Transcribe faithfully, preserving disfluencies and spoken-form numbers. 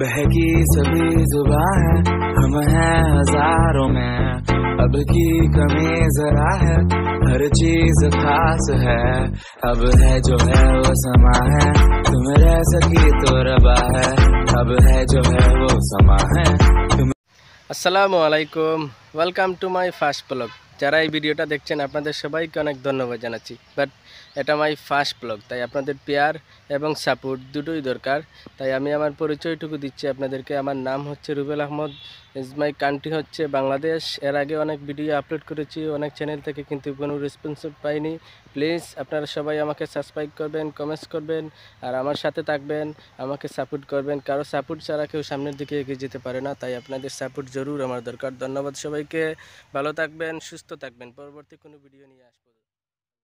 बहकी सभी जुबां है, हम हैं हजारों में, अब की कमी जरा है, हर चीज खास है, अब है जो है वो समा है, तुम रह सकी तो रबा है, अब है जो है वो समा है। अस्सलामु अलैकुम, welcome to my first blog. যারা এই ভিডিওটা দেখছেন আপনাদের সবাইকে অনেক ধন্যবাদ জানাচ্ছি। বাট এটা আমার ফার্স্ট ব্লগ, তাই আপনাদের পেয়ার এবং সাপোর্ট দুটোই দরকার। তাই আমি আমার পরিচয়টুকু দিচ্ছি আপনাদেরকে। আমার নাম হচ্ছে Rubel Ahmad, is my country হচ্ছে বাংলাদেশ। এর আগে অনেক ভিডিও আপলোড করেছি অনেক চ্যানেল থেকে, কিন্তু কোনো রেসপন্স পাইনি। প্লিজ আপনারা সবাই আমাকে সাবস্ক্রাইব করবেন, কমেন্টস করবেন আর আমার সাথে থাকবেন, আমাকে সাপোর্ট করবেন। কারো সাপোর্ট ছাড়া কেউ সামনের দিকে এগিয়ে যেতে পারে না, তাই আপনাদের সাপোর্ট জরুর আমার দরকার। ধন্যবাদ সবাইকে, ভালো থাকবেন, সুস্থ থাকবেন। পরবর্তী কোনো ভিডিও নিয়ে আসবো।